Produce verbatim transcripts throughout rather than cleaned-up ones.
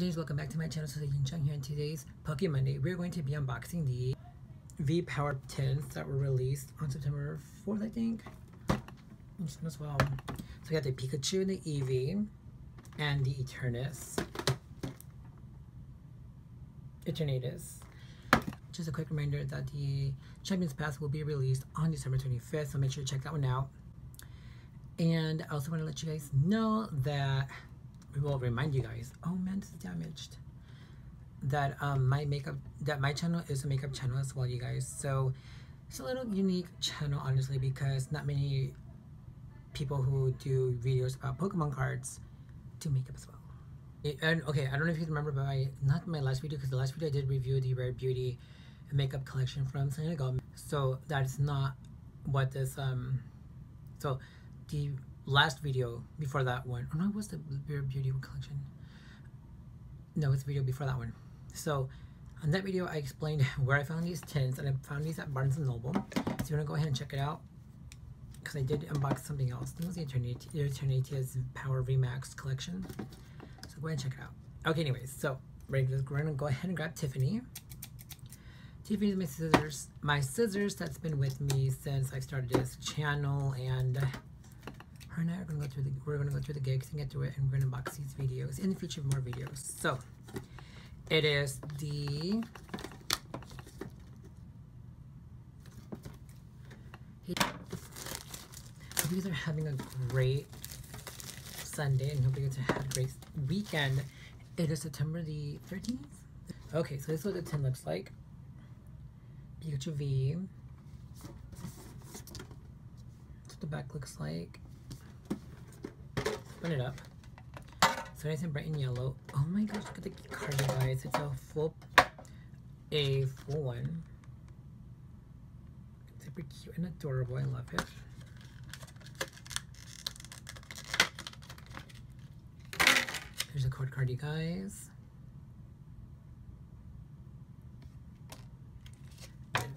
James, welcome back to my channel. So you can check here in today's Poké-Monday. We're going to be unboxing the V-Power Tins that were released on September fourth, I think. As well. So we got the Pikachu and the Eevee and the Eternatus. Eternatus. Just a quick reminder that the Champions Path will be released on December twenty-fifth, so make sure to check that one out. And I also want to let you guys know that we will remind you guys, oh man, this is damaged, that um, my makeup, that my channel is a makeup channel as well, you guys. So it's a little unique channel, honestly, because not many people who do videos about Pokemon cards do makeup as well. And okay, I don't know if you remember, but my, not my last video, because the last video I did review the Rare Beauty makeup collection from San Diego. So that's not what this, um, so the last video before that one, or no, it was the Rare Beauty collection. No, it's the video before that one. So on that video, I explained where I found these tins, and I found these at Barnes and Noble. So you want to go ahead and check it out, because I did unbox something else. This was the Eternatus Power Remax collection. So go ahead and check it out. Okay, anyways, so we're going to go ahead and grab Tiffany. Tiffany's my scissors. My scissors that's been with me since I started this channel, and her and I are going to go through the, we're going to go through the gigs and get through it, and we're going to unbox these videos in the future, more videos. So it is the hope you guys are having a great Sunday, and hope you guys have a great weekend. It is September the thirteenth. Okay, so this is what the tin looks like. Pikachu V. That's what the back looks like. Open it up. So nice and bright and yellow. Oh my gosh, look at the card, guys. It's a full, a full one. It's super cute and adorable. I love it. There's a code card, you guys.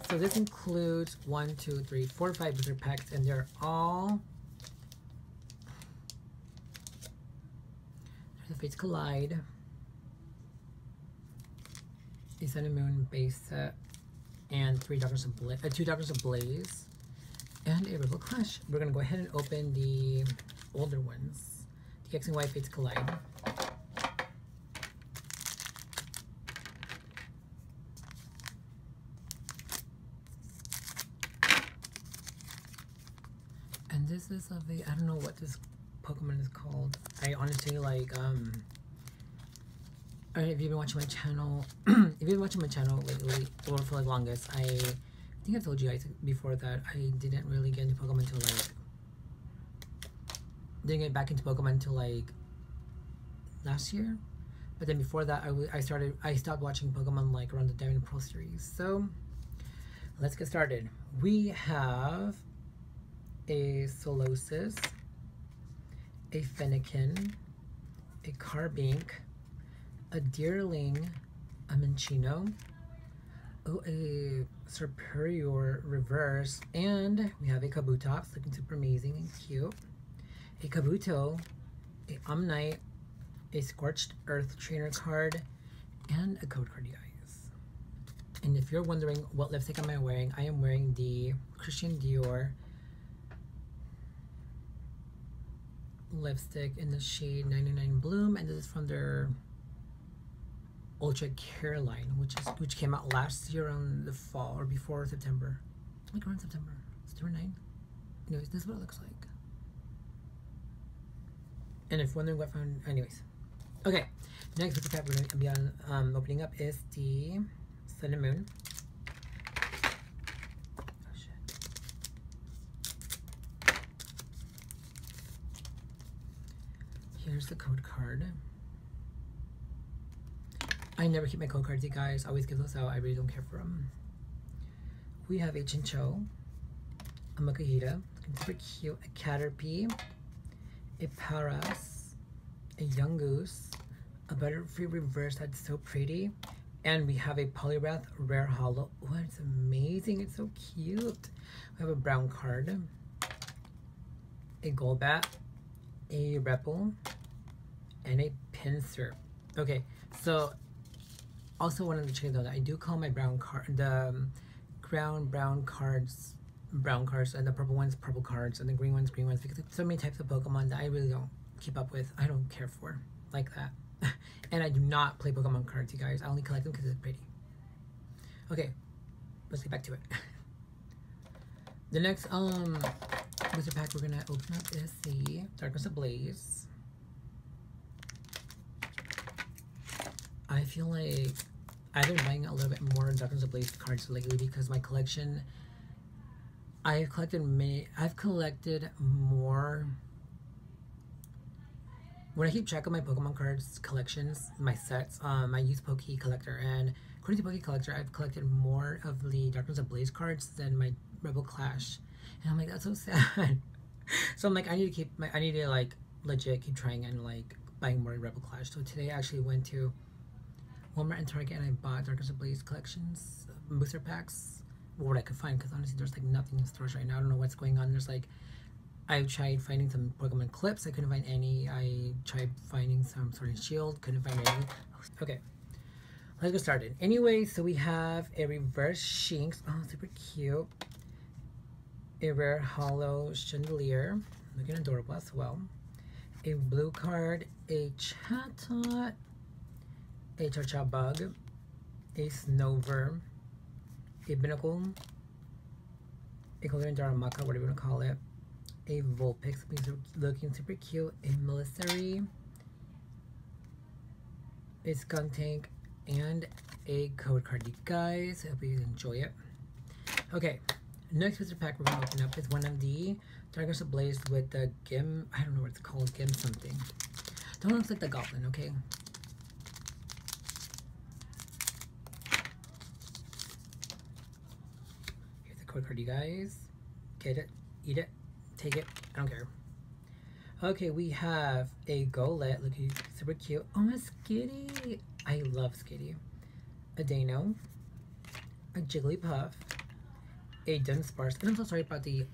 So this includes one, two, three, four, five blister packs, and they're all. There's the Fates Collide, the Sun and Moon base set, and three Darkness Ablaze, uh, two Darkness Ablaze, and a Rebel Clash. We're gonna go ahead and open the older ones, the X and Y Fates Collide. This is of a, I don't know what this Pokemon is called. I honestly like, um, if you've been watching my channel, if you've been watching my channel lately, or for the longest, I think I've told you guys before that I didn't really get into Pokemon until like, didn't get back into Pokemon until like last year. But then before that, I, w I started, I stopped watching Pokemon like around the Diamond and Pearl series. So let's get started. We have a Solosis, a Fennekin, a Carbink, a Deerling, a Minchino, oh, a Superior Reverse, and we have a Kabutops, looking super amazing and cute, a Kabuto, a Omnite, a Scorched Earth Trainer card, and a code card, you guys. And if you're wondering what lipstick am I wearing, I am wearing the Christian Dior lipstick in the shade ninety-nine Bloom, and this is from their Ultra Care line, which is which came out last year on the fall or before September, like around September, September ninth. Anyways, this is what it looks like. And if wondering what I found, anyways, okay. Next with the cap we're going to be on um, opening up is the Sun and Moon. Here's the code card. I never keep my code cards, you guys. I always give those out. I really don't care for them. We have a Chinchou, a Makuhita, super cute, a Caterpie, a Paras, a Young Goose, a Butterfree Reverse that's so pretty, and we have a Poliwrath Rare Hollow. Oh, it's amazing. It's so cute. We have a brown card, a Golbat, a Repel, and a Pinsir. Okay, So also wanted to check though that I do call my brown card the um, ground brown cards brown cards and the purple ones purple cards and the green ones green ones, because there's so many types of Pokemon that I really don't keep up with. I don't care for like that. And I do not play Pokemon cards, you guys. I only collect them because it's pretty. Okay, let's get back to it. The next um booster pack we're gonna open up is the Darkness Ablaze. I feel like I've been buying a little bit more Darkness Ablaze cards lately because my collection, I've collected many, I've collected more. When I keep track of my Pokemon cards collections, my sets, um, I use Poké Collector, and according to Poké Collector, I've collected more of the Darkness Ablaze cards than my Rebel Clash, and I'm like, that's so sad. So I'm like, I need to keep my, I need to like legit keep trying and like buying more Rebel Clash. So today I actually went to Walmart and Target and I bought Darkness Ablaze collections, booster packs, what I could find, because honestly there's like nothing in stores right now. I don't know what's going on. There's like, I tried finding some Pokemon clips, I couldn't find any. I tried finding some Sword and Shield, couldn't find any. Okay, let's get started. Anyway, so we have a reverse Shinx, oh super cute. A rare hollow Chandelier, looking adorable as well. A blue card, a Chatot, a Charchabug, a Snover, a Binnacle, a Colorian Darumaka, whatever you want to call it. A Vulpix, looking super cute. A Military, a Skuntank, and a code card, you guys. I hope you enjoy it. Okay, next booster pack we're gonna open up is one of the Darkness Ablaze with the Gim. I don't know what it's called, Gim something. Don't look like the Goblin, okay? Here's the code card, you guys. Get it, eat it. Take it, I don't care. Okay, we have a Golett, looking super cute. Oh, my Skitty. I love Skitty. A Dino, a Jigglypuff, a Dunsparce. And I'm so sorry about the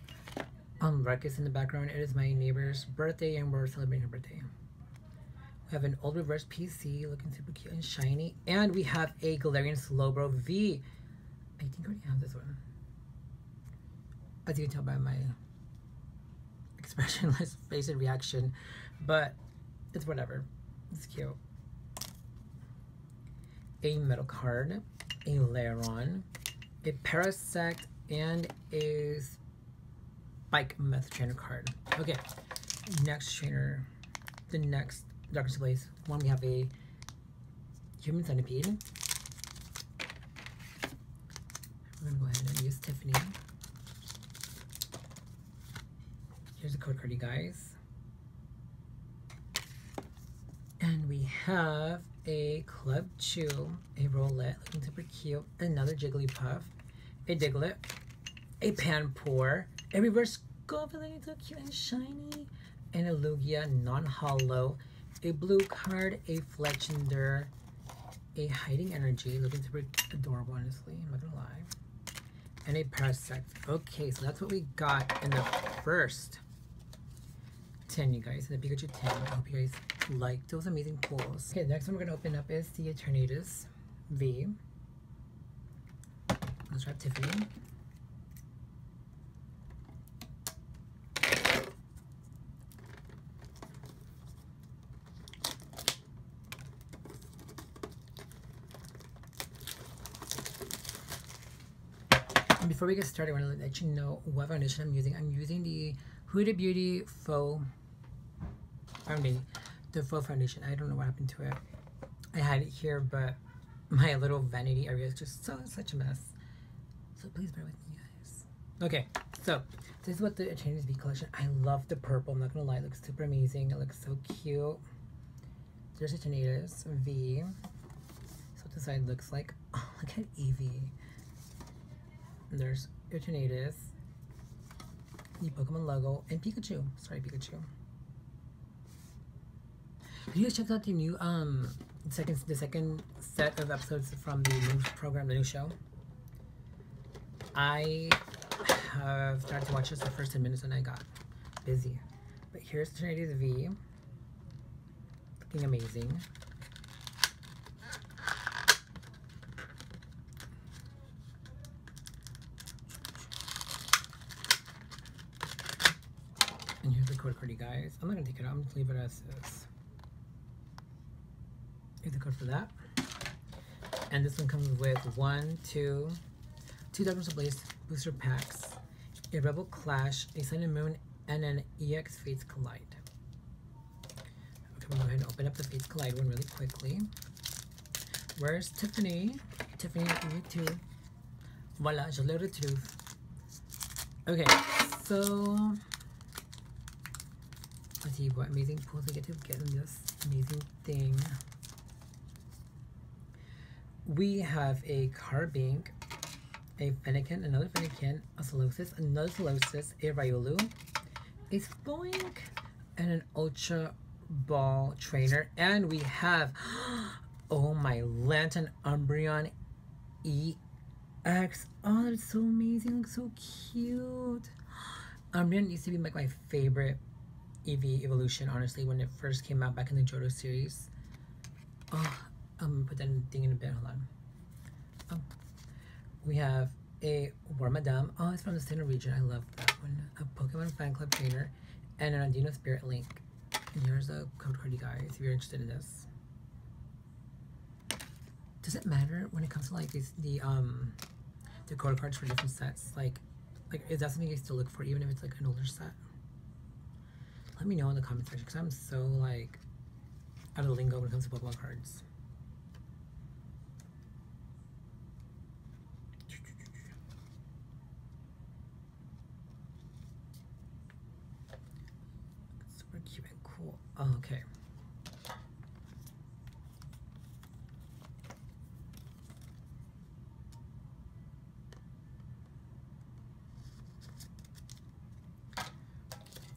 um, ruckus in the background. It is my neighbor's birthday and we're celebrating her birthday. We have an old reverse P C, looking super cute and shiny. And we have a Galarian Slowbro V. I think I already have this one. As you can tell by my expressionless face and reaction, but it's whatever, it's cute. A metal card, a Laron, a Parasect, and a Spike Meth trainer card. Okay, next trainer, the next Darkness Ablaze one, we have a Human Centipede. I'm gonna go ahead and use Tiffany. Here's the code card, you guys. And we have a Clubchew, a Rolette, looking super cute, another Jigglypuff, a Diglett, a Panpour, a reverse Scorbunny, looking so cute and shiny, and a Lugia, non-hollow, a blue card, a Fletchender, a Hiding Energy, looking super adorable, honestly, I'm not gonna lie, and a Parasect. Okay, so that's what we got in the first ten, you guys, the Pikachu ten. I hope you guys like those amazing pulls. Okay, the next one we're gonna open up is the Eternatus V. Let's wrap Tiffany. And before we get started, I want to let you know what foundation I'm using. I'm using the Huda Beauty Faux Foundation. The faux foundation. I don't know what happened to it. I had it here, but my little vanity area is just so such a mess. So please bear with me, guys. Okay, so this is what the Eternatus V collection. I love the purple. I'm not gonna lie, it looks super amazing. It looks so cute. There's Eternatus V. That's what the side looks like. Oh, look at Eevee. And there's Eternatus, the Pokemon logo, and Pikachu. Sorry, Pikachu. You guys checked out the new um second the second set of episodes from the new program, the new show. I have tried to watch this the first ten minutes and I got busy. But here's Tornadus V, looking amazing. code card, you guys. I'm not gonna take it out, I'm just gonna leave it as this. Here's the code for that. And this one comes with one, two, two Darkness Ablaze booster packs, a Rebel Clash, a Sun and Moon, and an E X Fates Collide. Okay, we'll go ahead and open up the Fates Collide one really quickly. Where's Tiffany? Tiffany, you too. Voila, je l'ai retrouvé. Okay, so let's see what amazing pulls we get to get in this amazing thing. We have a Carbink, a Fennekin, another Fennekin, a Solosis, another Solosis, a Riolu, a Spoink, and an Ultra Ball Trainer. And we have, oh my lantern, Umbreon E X. Oh, that's so amazing. Looks so cute. Umbreon used to be like my favorite Eevee evolution, honestly, when it first came out back in the Johto series. Oh, I'm gonna put that thing in a bit, hold on. Oh. We have a War Madame. Oh, it's from the Sinnoh region. I love that one. A Pokemon Fan Club Trainer and an Audino Spirit Link. And here's the code card, you guys, if you're interested in this. Does it matter when it comes to like these the um the code cards for different sets? Like like is that something you still look for even if it's like an older set? Let me know in the comment section because I'm so like out of lingo when it comes to Pokemon cards. Super cute and cool. Oh, okay.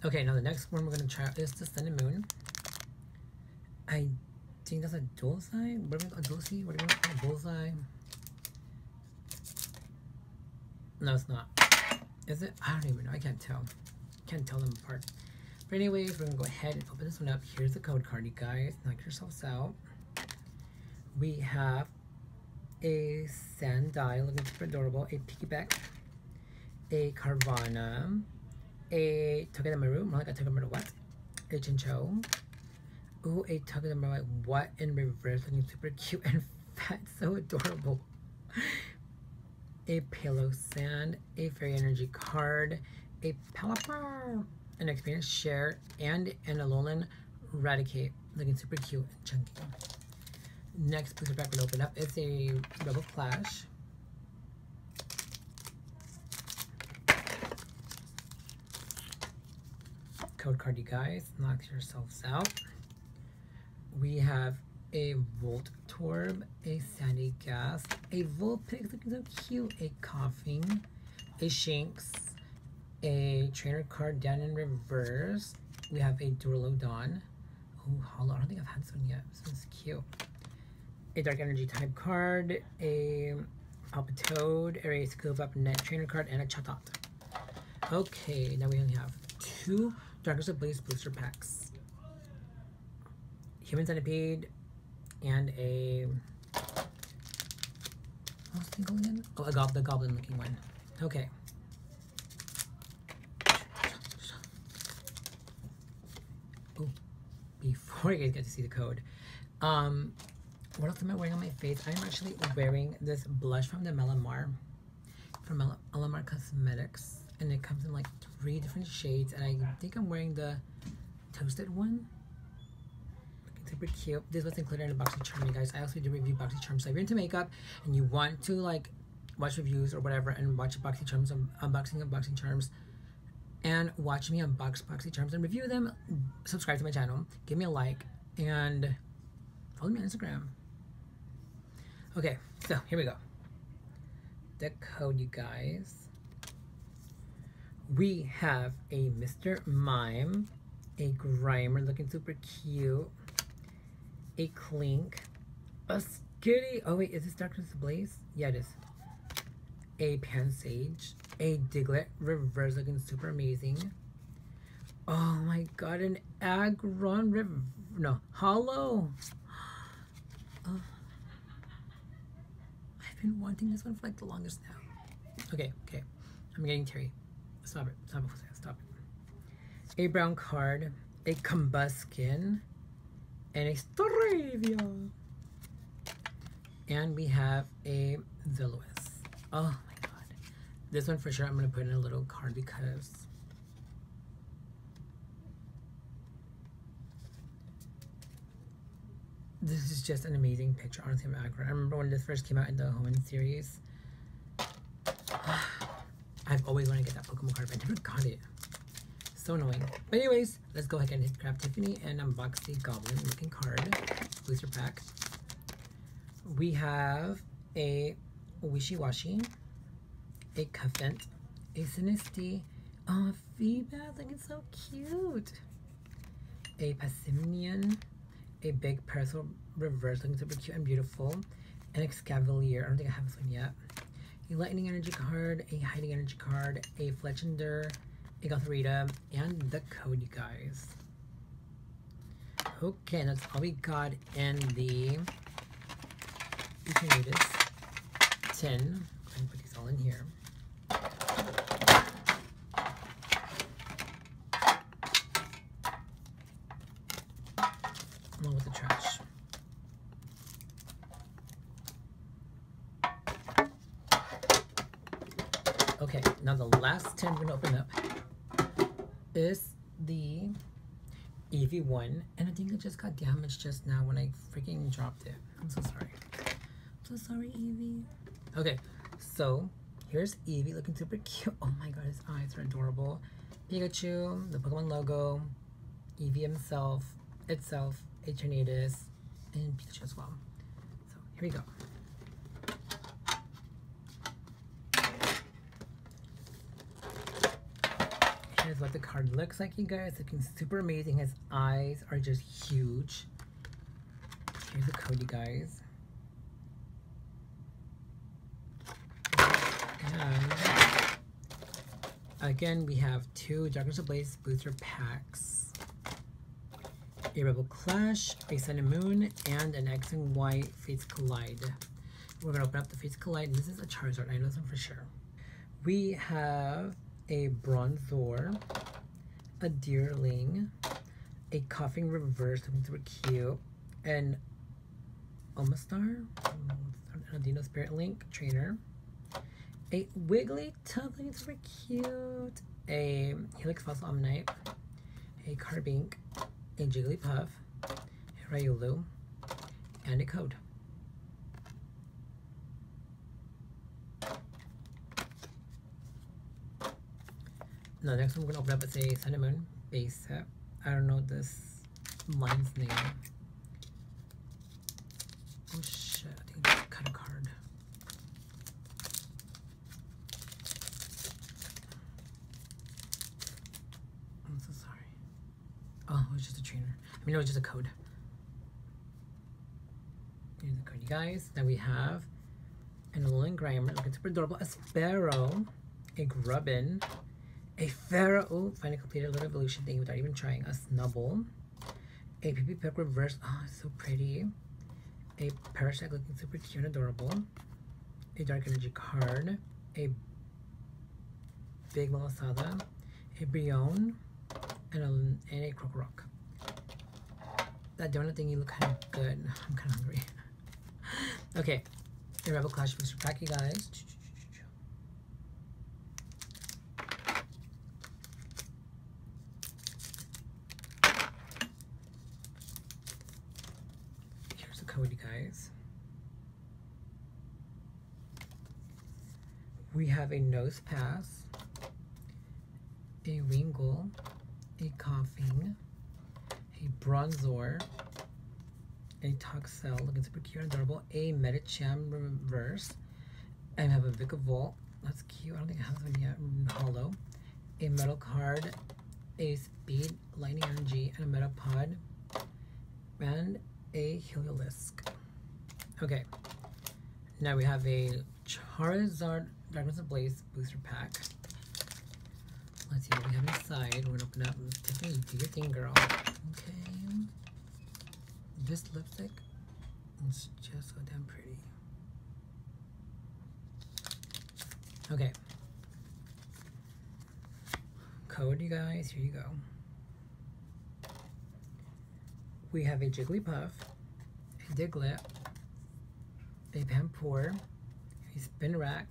Okay, now the next one we're gonna try out is the Sun and Moon. I think that's a Dolseye? What about a Dolsey? What do you want? A Bullseye? No, it's not. Is it? I don't even know. I can't tell. Can't tell them apart. But anyways, we're gonna go ahead and open this one up. Here's the code card, you guys. Knock yourselves out. We have a Sandile, looking super adorable. A Piggyback. A Carvana. A Togedemaru, more like a Togedemaru what? A Chinchou. Ooh, a Togedemaru like what in reverse, looking super cute and fat, so adorable. A Palo Sand, a Fairy Energy card, a Pelipper, an Experience Share, and an Alolan Raticate, looking super cute and chunky. Next booster pack we'll open up is a Rebel Clash. Code card, you guys, knock yourselves out. We have a Voltorb, a Sandy Gas, a Vulpix, looking so cute, a Koffing, a Shinx, a trainer card down in reverse. We have a Duraludon. Oh, Holo, I don't think I've had this one yet. This one's cute. A Dark Energy type card, a Palpitoad, a Scoop Up Net trainer card, and a Chatot. Okay, now we only have two Darkness Ablaze booster packs. Human Centipede and a... What was the thing again? Oh, a goblin, the goblin looking one. Okay. Oh, before you guys get to see the code. Um, what else am I wearing on my face? I'm actually wearing this blush from the Elemar. From Elemar Cosmetics. And it comes in like three different shades, and I think I'm wearing the toasted one. Looking super cute. This was included in a Boxy Charm, you guys. I also do review Boxy Charm, so if you're into makeup and you want to like watch reviews or whatever, and watch Boxy Charms, un unboxing of Boxy Charms, and watch me unbox Boxy Charms and review them, subscribe to my channel, give me a like, and follow me on Instagram. Okay, so here we go. The code, you guys. We have a Mister Mime, a Grimer looking super cute, a Clink, a Skitty. Oh wait, is this Darkness Ablaze? Yeah, it is. A Pansage, a Diglett, reverse looking super amazing. Oh my god, an Aggron, rev no, Hollow. Oh. I've been wanting this one for like the longest now. Okay, okay, I'm getting teary. Stop it, stop it, stop it. a brown card, a Combuskin, and a Staravia. And we have a Villuis. Oh my god. This one for sure I'm going to put in a little card because this is just an amazing picture. Honestly, I'm aggro. I remember when this first came out in the Hoenn series. I've always wanted to get that Pokemon card, but I never got it. So annoying. But anyways, let's go ahead and hit grab Tiffany and unbox the goblin looking card. Booster pack. We have a Wishy-Washy, a Cuffent, a Sinisty. Oh, Feebas, like it's so cute. A Passimonian. A big parasol reverse, looking super cute and beautiful. An Excavalier, I don't think I have this one yet. A lightning energy card, a hiding energy card, a Fletchender, a Gothorita, and the code, you guys. Okay, that's all we got in the Eternatus tin. I'm going to put these all in here. Along with the trash. Okay, now the last tin we're gonna open up is the Eevee one, and I think it just got damaged just now when I freaking dropped it. I'm so sorry. I'm so sorry, Eevee. Okay, so here's Eevee looking super cute. Oh my god, his eyes are adorable. Pikachu, the Pokemon logo, Eevee himself, itself. Eternatus, and Pikachu as well. So here we go. Here's what the card looks like, you guys. Looking super amazing. His eyes are just huge. Here's the code, you guys. And again, we have two Darkness Ablaze booster packs. A Rebel Clash, a Sun and Moon, and an X and Y Fates Collide. We're going to open up the Fates Collide. This is a Charizard. I know this one for sure. We have a Bronzor, a Deerling, a Coughing Reverse, something super cute, an Omastar, a Dino Spirit Link Trainer, a Wigglytuff, looking super cute, a Helix Fossil Omnite, a Carbink, a Jigglypuff, a Ryulu, and a code. Now, next one we're gonna open up is a Sun and Moon base set. I don't know this line's name. Oh shit, I think I just cut a card. I'm so sorry. Oh, it was just a trainer. I mean, it was just a code. Here's the code, you guys. Now we have an Alolan Grimer, looking super adorable. A Sparrow, a Grubbin, a Pharaoh. Oh, finally completed a little evolution thing without even trying. A Snubble, a P P Peck Reverse. Oh, it's so pretty. A Parasect, looking super cute and adorable. A Dark Energy card, a Big Malasada, a Brionne, and a, and a Krokorok. That donut thingy look kind of good. I'm kind of hungry. Okay, the Rebel Clash booster pack, you guys. Here's the code, you guys. We have a Nosepass, a Wingull, a Coughing, a Bronzor, a Toxel, looking super cute and adorable, a Medicham Reverse, and I have a Vikavolt, that's cute, I don't think I have one yet, Hollow, a Metal Card, a Speed, Lightning Energy, and a Metapod, and a Heliolisk. Okay, now we have a Charizard Darkness Ablaze booster pack. Let's see what we have inside. We're gonna open up. Tiffany, do your thing, girl. Okay. This lipstick is just so damn pretty. Okay. Code, you guys. Here you go. we have a Jigglypuff, a Diglett, a Pampor, a Spinarak,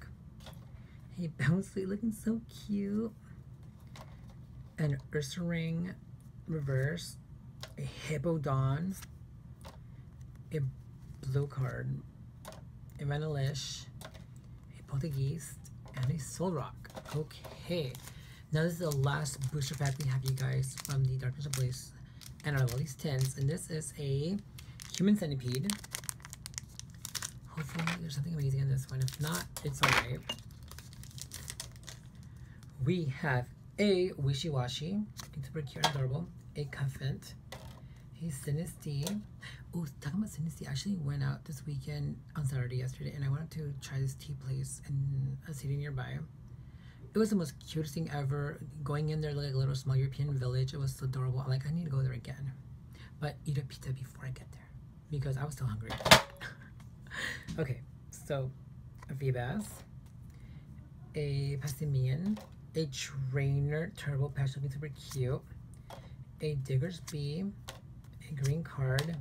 a Bouncy looking so cute, an Ursaring Reverse, a Hippodon, a Blowcard, a Vanillish, a Poltergeist, and a Solrock. Okay, now this is the last booster pack we have, you guys, from the Darkness Ablaze and our Release Tins, and this is a Human Centipede. Hopefully there's something amazing in this one. If not, it's alright. We have a Wishy Washy, it's super cute and adorable, a Cuffant, a Sinistea. Ooh, talking about Sinistea, I actually went out this weekend on Saturday yesterday, and I wanted to try this tea place in a city nearby. It was the most cutest thing ever. Going in there like a little small European village, it was so adorable. I'm like, I need to go there again, but eat a pizza before I get there because I was still hungry. Okay, so a Feebas, a Passimian, a Trainer Turbo Patch, looking super cute, a Diggersby, a Green Card,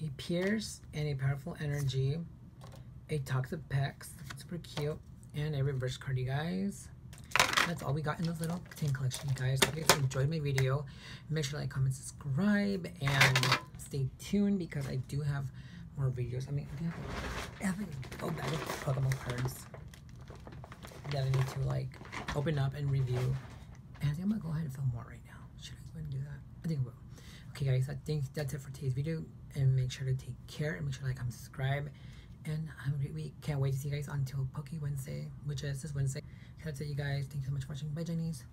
a Pierce, and a Powerful Energy, a Toxapex, super cute, and a Reverse Card, you guys. That's all we got in this little tin collection, you guys. If you guys enjoyed my video, make sure to like, comment, subscribe, and stay tuned because I do have more videos. I mean, I have a whole bag of Pokemon cards that I need to like open up and review. And I think I'm gonna go ahead and film more right now. Should I go ahead and do that? I think I will. Okay, guys, I think that's it for today's video. And make sure to take care and make sure to like, comment, subscribe. And have a great week. Can't wait to see you guys until Poké Wednesday, which is this Wednesday. That's it, you guys. Thank you so much for watching. Bye, Jennies.